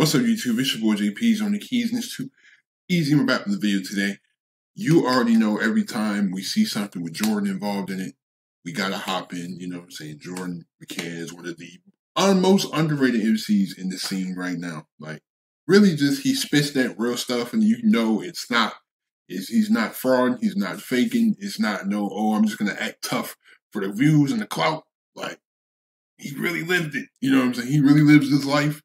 What's up, YouTube? It's your boy Jay Peezy on the keys, and it's too easy. I'm back with the video today. You already know every time we see something with Jordan involved in it, we gotta hop in. You know what I'm saying? Jordan McCann is one of the most underrated MCs in the scene right now. Like, really, just he spits that real stuff, and you know it's not. He's not fraud. He's not faking. It's not no. Oh, I'm just gonna act tough for the views and the clout. Like, he really lived it. You know what I'm saying? He really lives his life.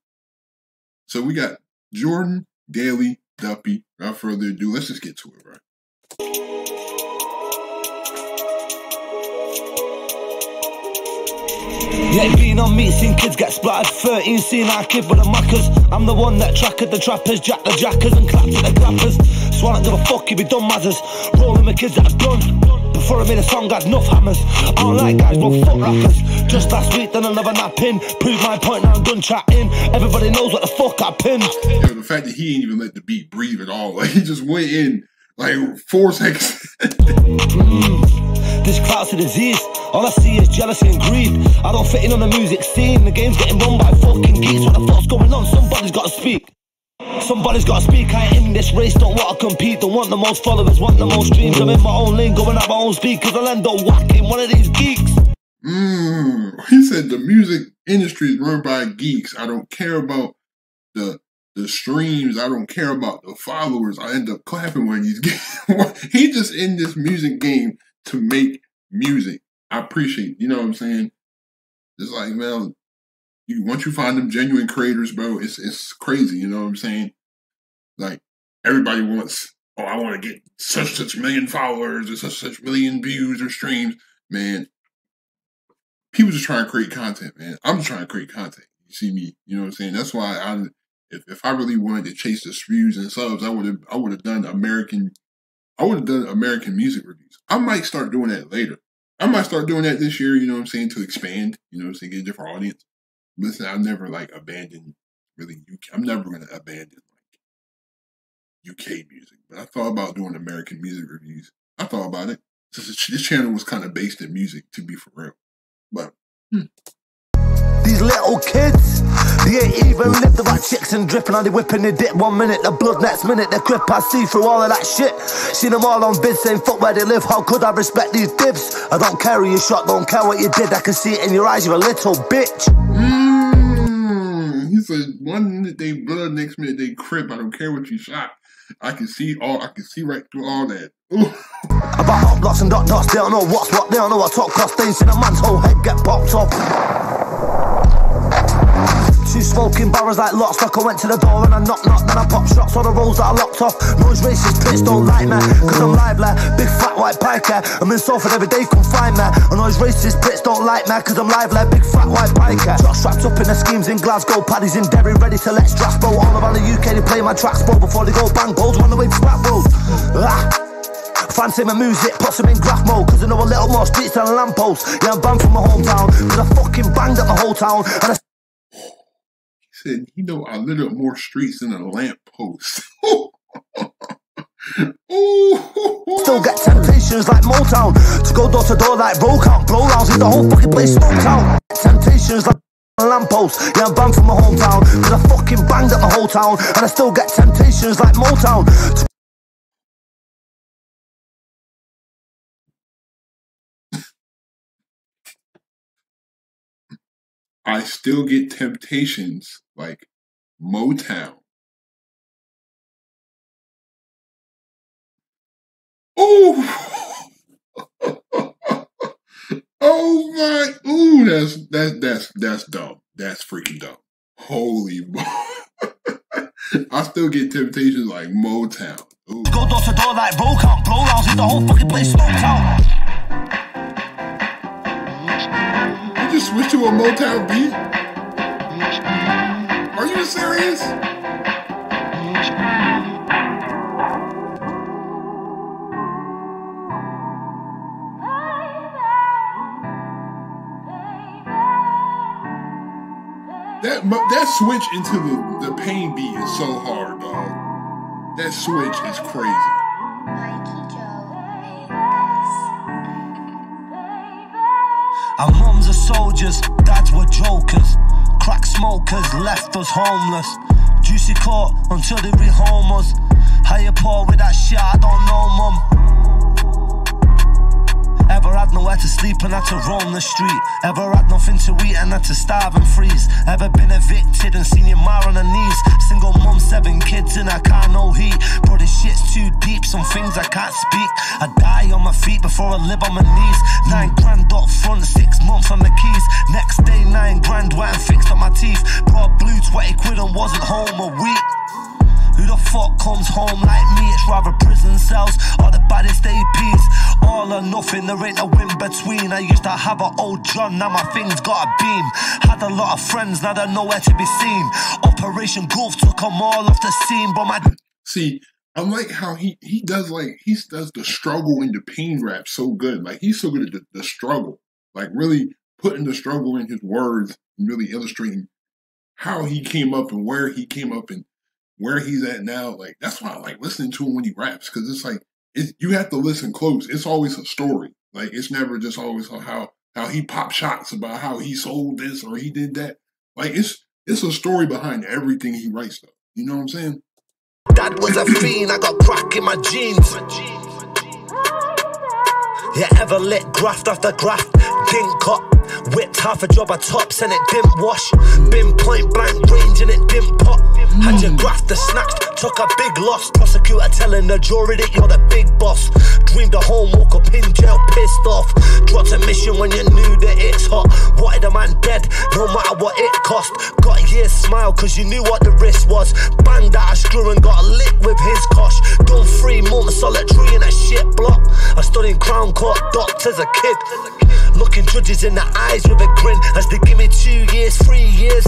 So we got Jordan, Daily Duppy. Without further ado, let's just get to it, right? Yeah, been on me, seen kids get splattered. 13, seen our kid with the muckers. I'm the one that tracked the trappers, jacked the jackers and clapped at the clappers. So I don't give a fuck if you done matters. Rolling with kids that I've done. Before I made a song, got enough hammers. I don't like guys, but fuck rappers. Just last week, then another nap in. Proved my point, now I'm done chatting. Everybody knows what the fuck I pinned. Yo, the fact that he ain't even let the beat breathe at all. Like, he just went in, like, 4 seconds. This cloud's a disease. All I see is jealousy and greed. I don't fit in on the music scene. The game's getting run by fucking geeks. What the fuck's going on? Somebody's gotta speak. Somebody's gotta speak. I ain't in this race, don't wanna compete. Don't want the most followers, want the most streams. I'm in my own lane, going at my own speed. Cause I'll end up whacking one of these geeks. He said the music industry is run by geeks. I don't care about the streams. I don't care about the followers. I end up clapping when he's getting. He just in this music game to make music. I appreciate it. You know what I'm saying? It's like, man, once you find them genuine creators, bro, it's crazy. You know what I'm saying? Like, everybody wants, oh, I want to get such million followers or such million views or streams, man. People just trying to create content, man. I'm just trying to create content. You see me? You know what I'm saying? That's why if I really wanted to chase the views and subs, I would have done American music reviews. I might start doing that later. I might start doing that this year. You know what I'm saying? To expand. You know what I'm saying? Get a different audience. Listen, I've never like abandoned really UK. I'm never gonna abandon like UK music, but I thought about doing American music reviews. I thought about it. This channel was kind of based in music, to be for real. But these little kids, they ain't even lived. About chicks and dripping, and they whipping their dick 1 minute, the blood next minute, the crip. I see through all of that shit. Seen them all on bids saying fuck where they live. How could I respect these dibs? I don't care who you shot, don't care what you did. I can see it in your eyes, you're a little bitch. He said 1 minute they blood, next minute they crip. I don't care what you shot. I can see right through all that. About hot blocks and dot dots, they don't know what's what, they don't know what top cost. They ain't seen a man's whole head get popped off. Two smoking barrels like lots, like I went to the door and I knocked, then I popped shots on the rolls that I locked off. Noise racist, bitch don't like me, cause I'm lively, big fat white pike. I'm in Salford every day, come find me. And noise racist, bitch don't like me, cause I'm lively, big fat white pike. Shots strapped up in the schemes in Glasgow, paddies in Derry, ready to let straps blow. All around the UK, they play my tracks, bro, before they go bang goals, run away to flat roads. Fancy my music, put some in graph mode, cause I know a little more streets than lampposts. Yeah, I'm banned from my hometown, cause I fucking banged up my whole town. And he said, you know, I lit up more streets than a lamppost. Still get temptations like Motown, to go door to door like roll count, blow rounds, leave the whole fucking place smoked out. Temptations like lampposts, yeah, I'm banned from my hometown, cause I fucking banged up my whole town. And I still get temptations like Motown. I still get temptations like Motown. Oh, oh my! Ooh, that's dumb. That's freaking dumb. Holy boy! I still get temptations like Motown. Ooh. Go door to door like roll count, blow rounds, hit the whole fucking place smoked out. Switch to a Motown beat? Are you serious? That switch into the pain beat is so hard, dog. That switch is crazy. Our mums are soldiers, dads were jokers. Crack smokers left us homeless. Juicy court until they rehome us. Higher poor with that shit, I don't know, mum. Ever had nowhere to sleep and had to roam the street. Ever had nothing to eat and had to starve and freeze. Ever been evicted and seen your ma on her knees. Single mum, 7 kids and I can't no heat. Bro, this shit's too deep, some things I can't speak. I die on my feet before I live on my knees. 9 grand up front, 6 months on the keys. Next day, 9 grand wet and fixed up my teeth. Bro, blew 20 quid and wasn't home a week. Who the fuck comes home like me? It's rather prison cells or the baddest APs. All or nothing, there ain't a win between. I used to have an old drum, now my thing's got a beam. Had a lot of friends, now they're nowhere to be seen. Operation Golf took them all off the scene, but my... See, I like how he does, like, he does the struggle and the pain rap so good. Like, he's so good at the struggle. Like, really putting the struggle in his words and really illustrating how he came up and where he came up and where he's at now. Like, that's why I like listening to him when he raps, because it's like, you have to listen close. It's always a story. Like, it's never just always how he popped shots about how he sold this or he did that. Like, it's a story behind everything he writes, though. You know what I'm saying? That was a fiend. I got crack in my jeans. You ever lit graft after graft? Didn't cut. Whipped half a job of tops and it didn't wash. Been point blank range and it didn't pop. Had your grafter snatched, took a big loss. Prosecutor telling the jury that you're the big boss. Dreamed a home, woke up in jail, pissed off. Dropped a mission when you knew that it's hot. Wanted a man dead, no matter what it cost. Got a year's smile cause you knew what the risk was. Banged out a screw and got a lick with his cosh. Done 3 months solitary in a shit block. I stood in Crown Court, docked as a kid. Looking judges in the eyes with a grin as they give me 2 years, 3 years, 6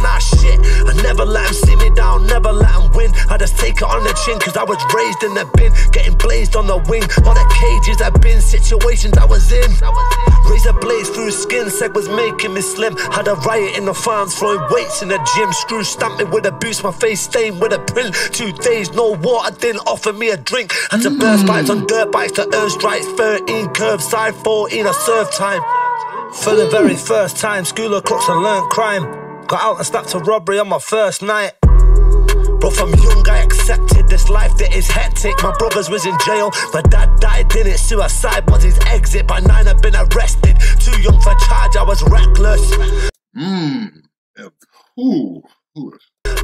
and that shit. I never let them see me down, never let them win. I just take it on the chin cause I was raised in the bin. Getting blazed on the wing, all the cages I've been, situations I was in. Razor blades through skin, seg was making me slim. Had a riot in the farms, throwing weights in the gym. Screw stamped me with a boost, my face stained with a print. 2 days, no water, didn't offer me a drink. Had to burst bites on dirt bikes to earn strikes. 13, curbside, 14, I served time. For the very first time, school o'clocks and learned crime. Got out and snapped a robbery on my first night. Bro, from young I accepted this life that is hectic. My brothers was in jail, my dad died, didn't. Suicide was his exit. By 9 I've been arrested. Too young for charge, I was reckless.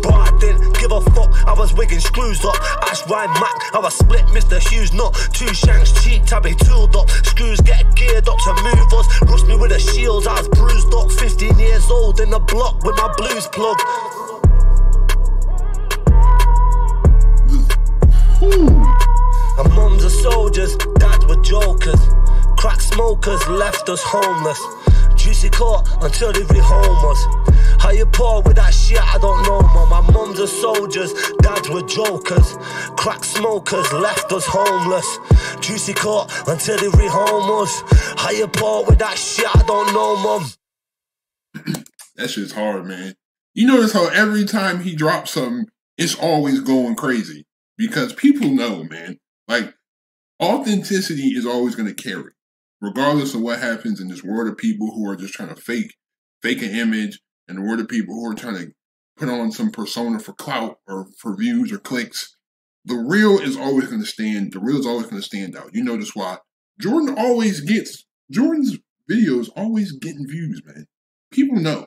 Bro, I didn't give a fuck, I was wigging screws up. Ash Ryan Mack, I was split Mr. Hughes nut. 2 shanks cheeked, I be tooled up. Screws get geared up to move us. Rushed me with the shields, I was bruised up. 15 years old in the block with my blues plug. Our mums are soldiers, dads were jokers. Crack smokers left us homeless. Juicy court until they rehome us. How you poor with that shit, I don't know, mum. My mums are soldiers, dads were jokers. Crack smokers left us homeless. Juicy court until they rehome us. How you poor with that shit, I don't know, mum. That shit's hard, man. You notice how every time he drops something, it's always going crazy. Because people know, man. Like, authenticity is always going to carry. Regardless of what happens in this world of people who are just trying to fake an image. And we're the people who are trying to put on some persona for clout or for views or clicks. The real is always going to stand. The real is always going to stand out. You notice why Jordan always gets, Jordan's videos always getting views, man. People know.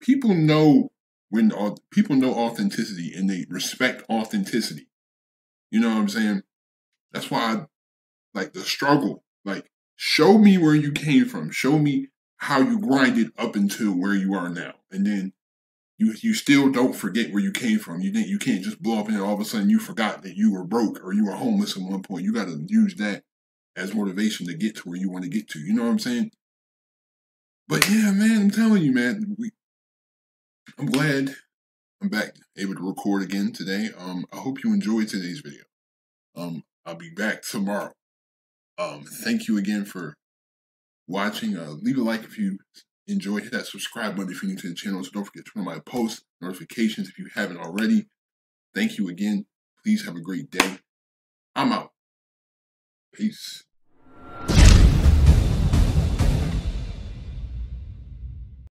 People know when people know authenticity and they respect authenticity. You know what I'm saying? That's why I like the struggle. Like, show me where you came from. Show me how you grinded up until where you are now. And then you still don't forget where you came from. You can't just blow up and all of a sudden you forgot that you were broke or you were homeless at one point. You got to use that as motivation to get to where you want to get to. You know what I'm saying? But yeah, man, I'm telling you, man, I'm glad I'm back able to record again today. I hope you enjoyed today's video. I'll be back tomorrow. Thank you again for watching. Leave a like if you enjoyed. Hit that subscribe button if you're new to the channel. So don't forget to turn on my post notifications if you haven't already. Thank you again. Please have a great day. I'm out. Peace.